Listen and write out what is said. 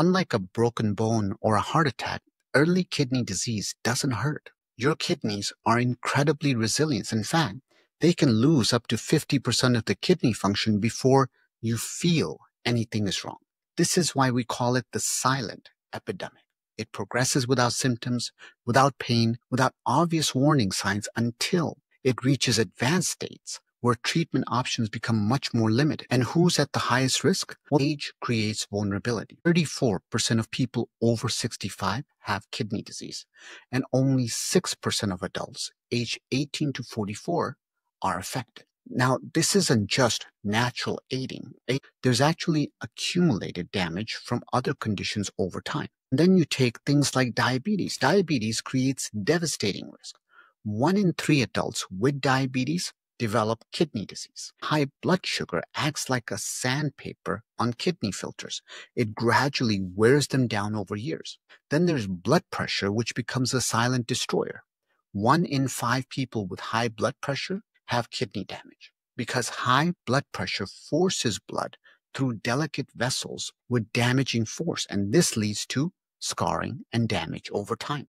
Unlike a broken bone or a heart attack, early kidney disease doesn't hurt. Your kidneys are incredibly resilient. In fact, they can lose up to 50% of the kidney function before you feel anything is wrong. This is why we call it the silent epidemic. It progresses without symptoms, without pain, without obvious warning signs until it reaches advanced states where treatment options become much more limited. And who's at the highest risk? Well, age creates vulnerability. 34% of people over 65 have kidney disease, and only 6% of adults aged 18 to 44 are affected. Now, this isn't just natural aging. There's actually accumulated damage from other conditions over time. And then you take things like diabetes. Diabetes creates devastating risk. 1 in 3 adults with diabetes develop kidney disease. High blood sugar acts like a sandpaper on kidney filters. It gradually wears them down over years. Then there's blood pressure, which becomes a silent destroyer. 1 in 5 people with high blood pressure have kidney damage because high blood pressure forces blood through delicate vessels with damaging force, and this leads to scarring and damage over time.